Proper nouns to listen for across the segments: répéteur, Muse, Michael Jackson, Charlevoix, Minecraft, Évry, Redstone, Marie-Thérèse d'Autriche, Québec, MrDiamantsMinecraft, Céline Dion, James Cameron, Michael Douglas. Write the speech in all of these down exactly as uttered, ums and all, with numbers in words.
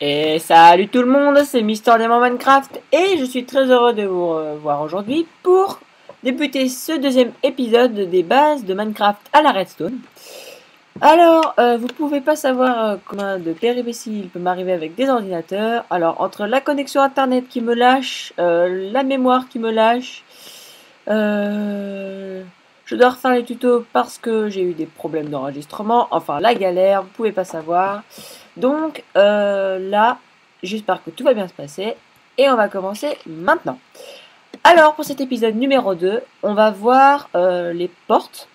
Et salut tout le monde, c'est Mister Diamant Minecraft et je suis très heureux de vous revoir aujourd'hui pour débuter ce deuxième épisode des bases de Minecraft à la Redstone. Alors, euh, vous pouvez pas savoir euh, combien de péripéties il peut m'arriver avec des ordinateurs. Alors, entre la connexion internet qui me lâche, euh, la mémoire qui me lâche, euh, je dois refaire les tutos parce que j'ai eu des problèmes d'enregistrement, enfin la galère, vous pouvez pas savoir. Donc euh, là, j'espère que tout va bien se passer et on va commencer maintenant. Alors pour cet épisode numéro deux, on va voir euh, les portes,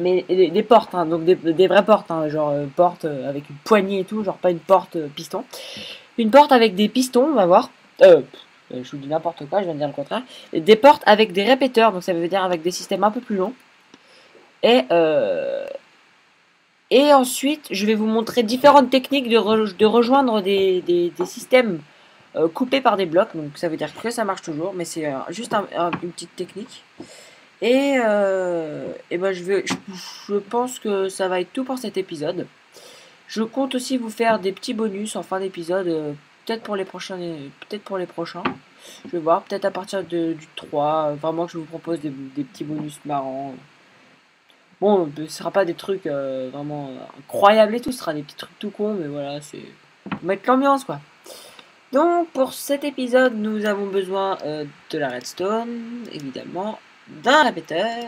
mais des, des portes, hein, donc des, des vraies portes, hein, genre euh, porte avec une poignée et tout, genre pas une porte euh, piston. Une porte avec des pistons, on va voir, euh, je vous dis n'importe quoi, je viens de dire le contraire. Des portes avec des répéteurs, donc ça veut dire avec des systèmes un peu plus longs. Et... Euh, Et ensuite, je vais vous montrer différentes techniques de, re de rejoindre des, des, des systèmes euh, coupés par des blocs. Donc ça veut dire que ça marche toujours, mais c'est euh, juste un, un, une petite technique. Et, euh, et ben je, vais, je, je pense que ça va être tout pour cet épisode. Je compte aussi vous faire des petits bonus en fin d'épisode, euh, peut-être pour les prochains. Peut-être pour les prochains. Je vais voir, peut-être à partir de, du trois, euh, vraiment que je vous propose des, des petits bonus marrants. Bon, ce ne sera pas des trucs euh, vraiment incroyables et tout, ce sera des petits trucs tout cons, mais voilà, c'est mettre l'ambiance quoi. Donc pour cet épisode, nous avons besoin euh, de la redstone, évidemment, d'un répéteur,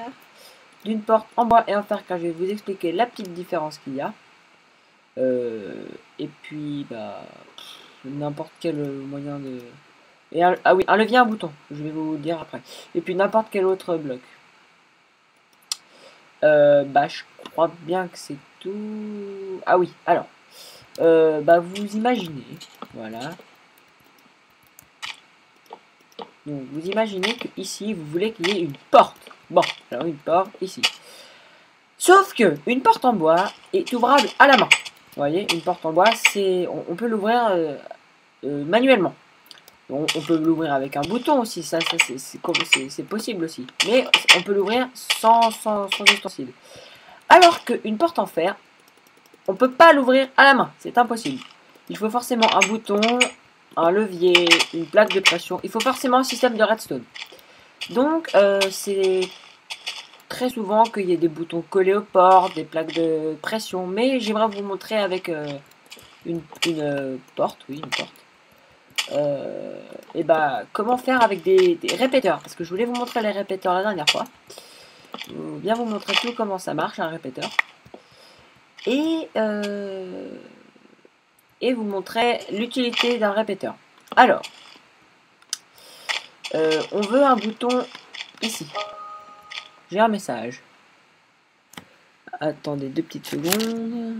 d'une porte en bois et en fer, car je vais vous expliquer la petite différence qu'il y a. Euh, et puis, bah, n'importe quel moyen de... Et un... Ah oui, un levier, un bouton, je vais vous dire après. Et puis n'importe quel autre bloc. Euh, bah je crois bien que c'est tout. Ah oui, alors euh, bah vous imaginez, voilà, donc vous imaginez que ici vous voulez qu'il y ait une porte. Bon, alors une porte ici, sauf que une porte en bois est ouvrable à la main. Vous voyez, une porte en bois, c'est on, on peut l'ouvrir euh, euh, manuellement. On, on peut l'ouvrir avec un bouton aussi, ça, ça c'est possible aussi. Mais on peut l'ouvrir sans, sans, sans ustensile. Alors qu'une porte en fer, on ne peut pas l'ouvrir à la main, c'est impossible. Il faut forcément un bouton, un levier, une plaque de pression, il faut forcément un système de redstone. Donc euh, c'est très souvent qu'il y ait des boutons collés aux portes, des plaques de pression. Mais j'aimerais vous montrer avec euh, une, une euh, porte, oui une porte. Euh, et bah comment faire avec des, des répéteurs, parce que je voulais vous montrer les répéteurs la dernière fois, je vais bien vous montrer tout comment ça marche un répéteur et euh, et vous montrer l'utilité d'un répéteur. Alors euh, on veut un bouton ici, j'ai un message, attendez deux petites secondes.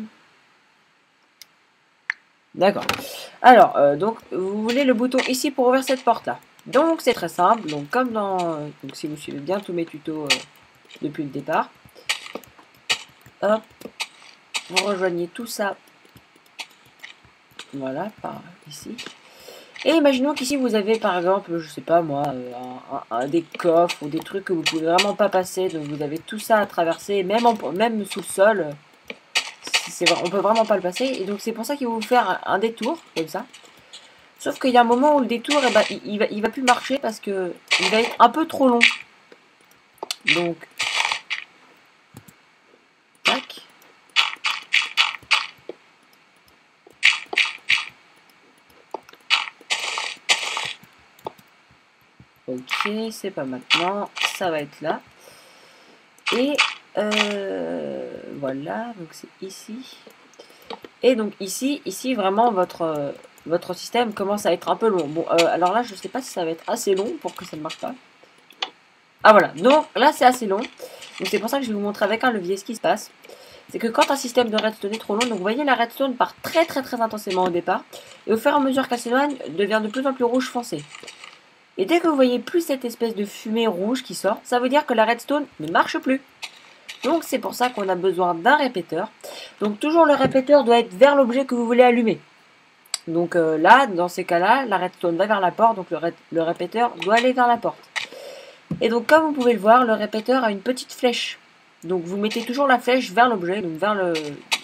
D'accord. Alors, euh, donc, vous voulez le bouton ici pour ouvrir cette porte-là. Donc, c'est très simple. Donc, comme dans... Euh, donc, si vous suivez bien tous mes tutos euh, depuis le départ. Hop. Vous rejoignez tout ça. Voilà, par ici. Et imaginons qu'ici, vous avez, par exemple, je sais pas moi, euh, un, un, un, des coffres ou des trucs que vous pouvez vraiment pas passer. Donc, vous avez tout ça à traverser, même, en, même sous le sol. On peut vraiment pas le passer, et donc c'est pour ça qu'il va vous faire un détour comme ça. Sauf qu'il y a un moment où le détour, eh ben, il, il, va, il va plus marcher parce que il va être un peu trop long. Donc, tac. Ok, c'est pas maintenant, ça va être là. Et Euh, voilà, donc c'est ici. Et donc ici, ici vraiment votre, euh, votre système commence à être un peu long. Bon, euh, alors là, je sais pas si ça va être assez long pour que ça ne marche pas. Ah voilà, donc là c'est assez long. Donc c'est pour ça que je vais vous montrer avec un levier ce qui se passe. C'est que quand un système de redstone est trop long, donc vous voyez la redstone part très très très intensément au départ. Et au fur et à mesure qu'elle s'éloigne, devient de plus en plus rouge foncé. Et dès que vous voyez plus cette espèce de fumée rouge qui sort, ça veut dire que la redstone ne marche plus. Donc c'est pour ça qu'on a besoin d'un répéteur. Donc toujours le répéteur doit être vers l'objet que vous voulez allumer. Donc euh, là, dans ces cas-là, la redstone va vers la porte, donc le, le répéteur doit aller vers la porte. Et donc comme vous pouvez le voir, le répéteur a une petite flèche. Donc vous mettez toujours la flèche vers l'objet, donc vers le,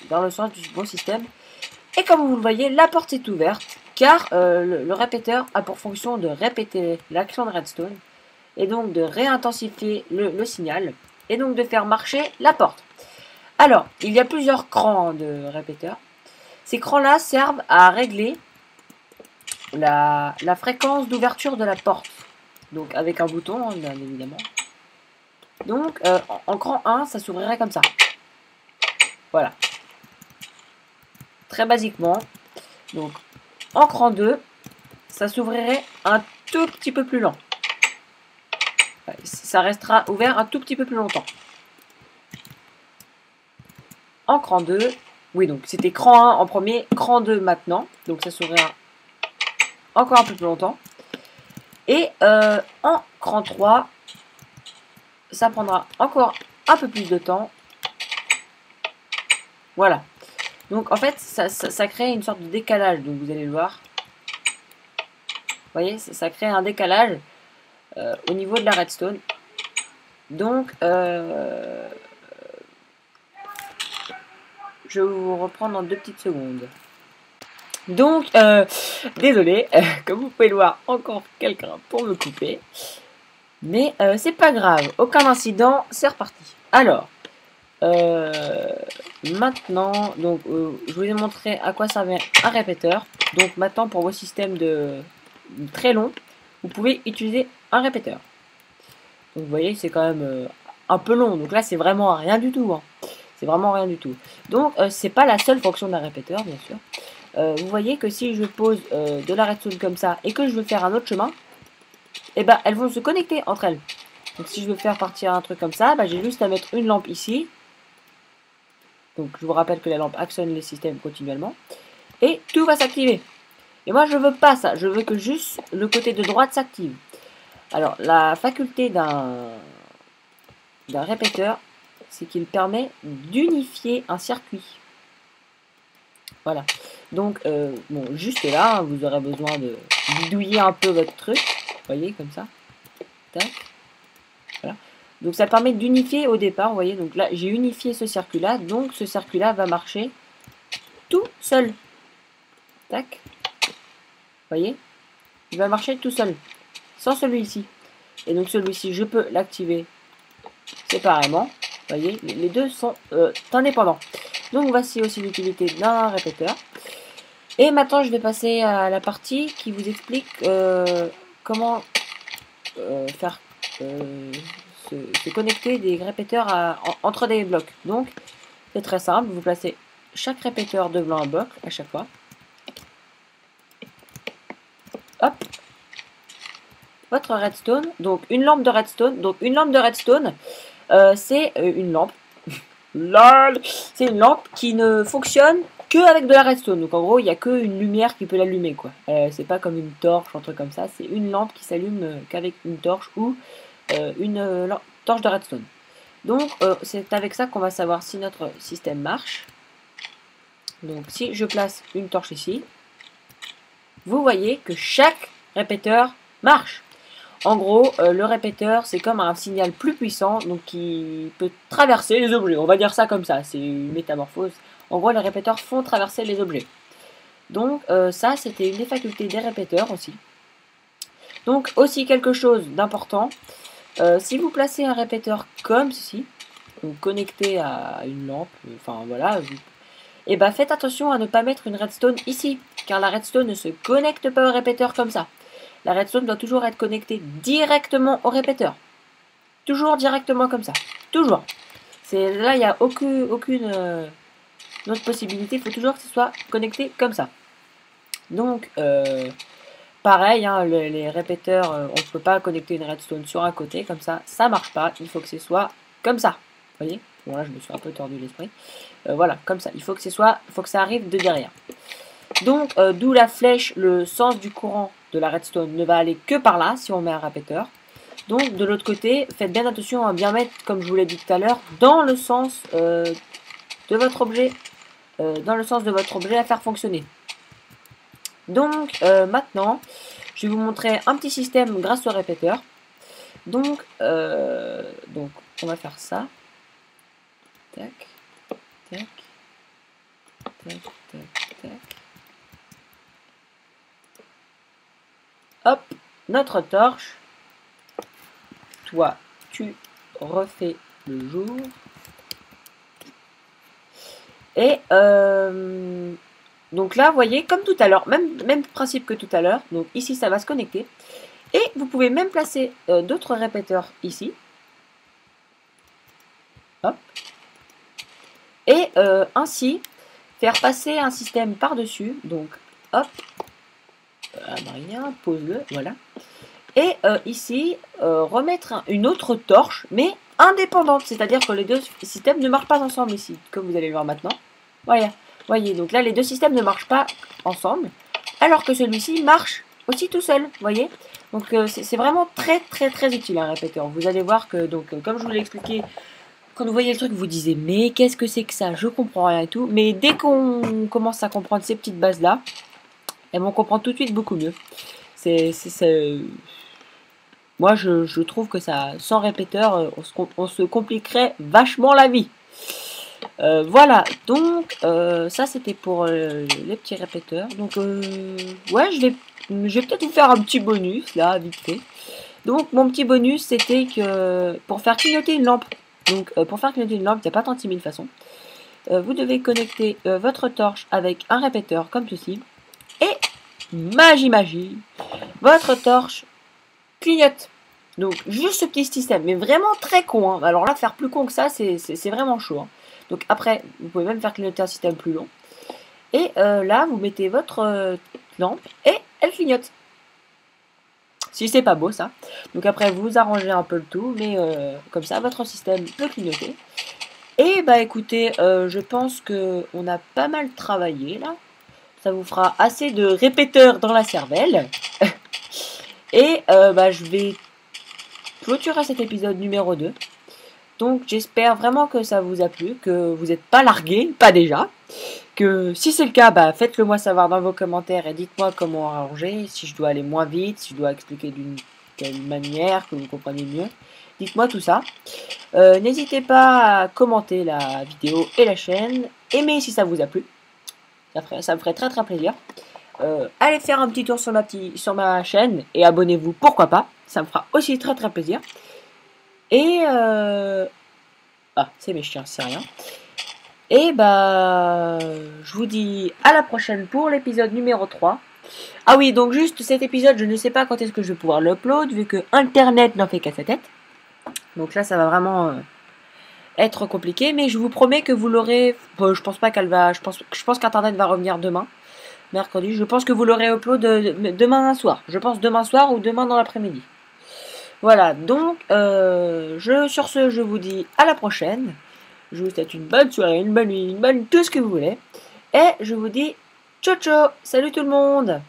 vers le sens du bon système. Et comme vous le voyez, la porte est ouverte, car euh, le, le répéteur a pour fonction de répéter l'action de Redstone, et donc de réintensifier le, le signal, et donc de faire marcher la porte. Alors, il y a plusieurs crans de répéteurs. Ces crans-là servent à régler la, la fréquence d'ouverture de la porte. Donc avec un bouton, bien évidemment. Donc, euh, en cran un, ça s'ouvrirait comme ça. Voilà. Très basiquement. Donc, en cran deux, ça s'ouvrirait un tout petit peu plus lent. Ça restera ouvert un tout petit peu plus longtemps. En cran deux. Oui, donc c'était cran un en premier, cran deux maintenant. Donc ça s'ouvrira encore un peu plus longtemps. Et euh, en cran trois, ça prendra encore un peu plus de temps. Voilà. Donc en fait, ça, ça, ça crée une sorte de décalage. Donc vous allez le voir. Vous voyez, ça, ça crée un décalage euh, au niveau de la redstone. Donc... Euh, je vais vous reprendre dans deux petites secondes. Donc, euh, désolé, euh, comme vous pouvez le voir, encore quelqu'un pour me couper. Mais euh, c'est pas grave, aucun incident, c'est reparti. Alors, euh, maintenant, donc, euh, je vous ai montré à quoi servait un répéteur. Donc maintenant, pour vos systèmes de, de très longs, vous pouvez utiliser un répéteur. Donc vous voyez, c'est quand même euh, un peu long. Donc là, c'est vraiment rien du tout, hein. C'est vraiment rien du tout. Donc, euh, c'est pas la seule fonction d'un répéteur, bien sûr. Euh, vous voyez que si je pose euh, de la redstone comme ça et que je veux faire un autre chemin, eh ben, elles vont se connecter entre elles. Donc, si je veux faire partir un truc comme ça, bah, j'ai juste à mettre une lampe ici. Donc, je vous rappelle que la lampe actionne les systèmes continuellement. Et tout va s'activer. Et moi, je veux pas ça. Je veux que juste le côté de droite s'active. Alors, la faculté d'un d'un répéteur, c'est qu'il permet d'unifier un circuit. Voilà. Donc, euh, bon, juste là, hein, vous aurez besoin de bidouiller un peu votre truc. Vous voyez, comme ça. Tac. Voilà. Donc, ça permet d'unifier au départ. Vous voyez, donc là, j'ai unifié ce circuit-là. Donc, ce circuit-là va marcher tout seul. Tac. Vous voyez, il va marcher tout seul. Sans celui-ci. Et donc, celui-ci, je peux l'activer séparément. Vous voyez, les deux sont euh, indépendants. Donc voici aussi l'utilité d'un répéteur. Et maintenant je vais passer à la partie qui vous explique euh, comment euh, faire euh, se, se connecter des répéteurs à, en, entre des blocs. Donc c'est très simple, vous placez chaque répéteur devant un bloc à chaque fois. Hop. Votre redstone, donc une lampe de redstone, donc une lampe de redstone. Euh, c'est une lampe. Lol. C'est une lampe qui ne fonctionne que avec de la redstone. Donc en gros, il n'y a qu'une lumière qui peut l'allumer, quoi. Euh, c'est pas comme une torche, un truc comme ça. C'est une lampe qui s'allume qu'avec une torche ou euh, une euh, torche de redstone. Donc euh, c'est avec ça qu'on va savoir si notre système marche. Donc si je place une torche ici, vous voyez que chaque répéteur marche. En gros, euh, le répéteur, c'est comme un signal plus puissant, donc qui peut traverser les objets. On va dire ça comme ça, c'est une métamorphose. En gros, les répéteurs font traverser les objets. Donc, euh, ça, c'était une des facultés des répéteurs aussi. Donc, aussi quelque chose d'important, euh, si vous placez un répéteur comme ceci, donc connecté à une lampe, enfin voilà, vous... et ben faites attention à ne pas mettre une redstone ici, car la redstone ne se connecte pas au répéteur comme ça. La redstone doit toujours être connectée directement au répéteur. Toujours directement comme ça. Toujours. Là, il n'y a aucune, aucune euh, autre possibilité. Il faut toujours que ce soit connecté comme ça. Donc, euh, pareil, hein, le, les répéteurs, euh, on ne peut pas connecter une redstone sur un côté. Comme ça, ça ne marche pas. Il faut que ce soit comme ça. Vous voyez? Bon, là, je me suis un peu tordu l'esprit. Euh, voilà, comme ça. Il faut que, ce soit, faut que ça arrive de derrière. Donc, euh, d'où la flèche, le sens du courant de la redstone ne va aller que par là si on met un répéteur. Donc de l'autre côté, faites bien attention à bien mettre, comme je vous l'ai dit tout à l'heure, dans le sens euh, de votre objet, euh, dans le sens de votre objet à faire fonctionner. Donc euh, maintenant, je vais vous montrer un petit système grâce au répéteur. Donc, euh, donc on va faire ça. Tac, tac, tac, tac, tac. notre torche. Toi, tu refais le jour. Et euh, donc là, vous voyez, comme tout à l'heure, même, même principe que tout à l'heure. Donc ici, ça va se connecter. Et vous pouvez même placer euh, d'autres répéteurs ici. Hop. Et euh, ainsi, faire passer un système par-dessus. Donc, hop. Ah, Marina, pose-le, voilà. Et euh, ici, euh, remettre un, une autre torche, mais indépendante. C'est-à-dire que les deux systèmes ne marchent pas ensemble ici, comme vous allez le voir maintenant. Voilà. Voyez, donc là, les deux systèmes ne marchent pas ensemble, alors que celui-ci marche aussi tout seul, voyez. Donc, euh, c'est vraiment très, très, très utile, un répéteur. Vous allez voir que, donc, euh, comme je vous l'ai expliqué, quand vous voyez le truc, vous disiez, mais qu'est-ce que c'est que ça? Je comprends rien et tout. Mais dès qu'on commence à comprendre ces petites bases-là, et on comprend tout de suite beaucoup mieux. C'est, c'est, c'est... Moi, je, je trouve que ça, sans répéteur, on se, on se compliquerait vachement la vie. Euh, voilà, donc euh, ça c'était pour euh, les petits répéteurs. Donc, euh, ouais, je vais, je vais peut-être vous faire un petit bonus, là, vite fait. Donc, mon petit bonus, c'était que pour faire clignoter une lampe, donc euh, pour faire clignoter une lampe, il n'y a pas tant de mille façons, euh, vous devez connecter euh, votre torche avec un répéteur comme ceci. Et magie magie, votre torche clignote. Donc juste ce petit système, mais vraiment très con, hein. Alors là, faire plus con que ça, c'est vraiment chaud, hein. Donc après, vous pouvez même faire clignoter un système plus long. Et euh, là, vous mettez votre euh, lampe et elle clignote. Si c'est pas beau ça. Donc après, vous arrangez un peu le tout, mais euh, comme ça, votre système peut clignoter. Et bah écoutez, euh, je pense que on a pas mal travaillé là. Ça vous fera assez de répéteurs dans la cervelle. Et euh, bah, je vais clôturer cet épisode numéro deux. Donc j'espère vraiment que ça vous a plu, que vous n'êtes pas largués, pas déjà. Que si c'est le cas, bah, faites-le moi savoir dans vos commentaires et dites-moi comment arranger. Si je dois aller moins vite, si je dois expliquer d'une telle manière que vous compreniez mieux. Dites-moi tout ça. Euh, n'hésitez pas à commenter la vidéo et la chaîne. Aimez si ça vous a plu. Ça me ferait très très plaisir. Euh, allez faire un petit tour sur ma, petit, sur ma chaîne et abonnez-vous, pourquoi pas. Ça me fera aussi très très plaisir. Et... Euh... Ah, c'est mes chiens, c'est rien. Et bah... Je vous dis à la prochaine pour l'épisode numéro trois. Ah oui, donc juste cet épisode, je ne sais pas quand est-ce que je vais pouvoir l'upload, vu que Internet n'en fait qu'à sa tête. Donc là, ça va vraiment... Euh... être compliqué, mais je vous promets que vous l'aurez. Bon, je pense pas qu'elle va. Je pense, je pense qu'Internet va revenir demain, mercredi. Je pense que vous l'aurez upload demain soir. Je pense demain soir ou demain dans l'après-midi. Voilà. Donc, euh, je sur ce, je vous dis à la prochaine. Je vous souhaite une bonne soirée, une bonne nuit, une bonne tout ce que vous voulez, et je vous dis ciao ciao. Salut tout le monde.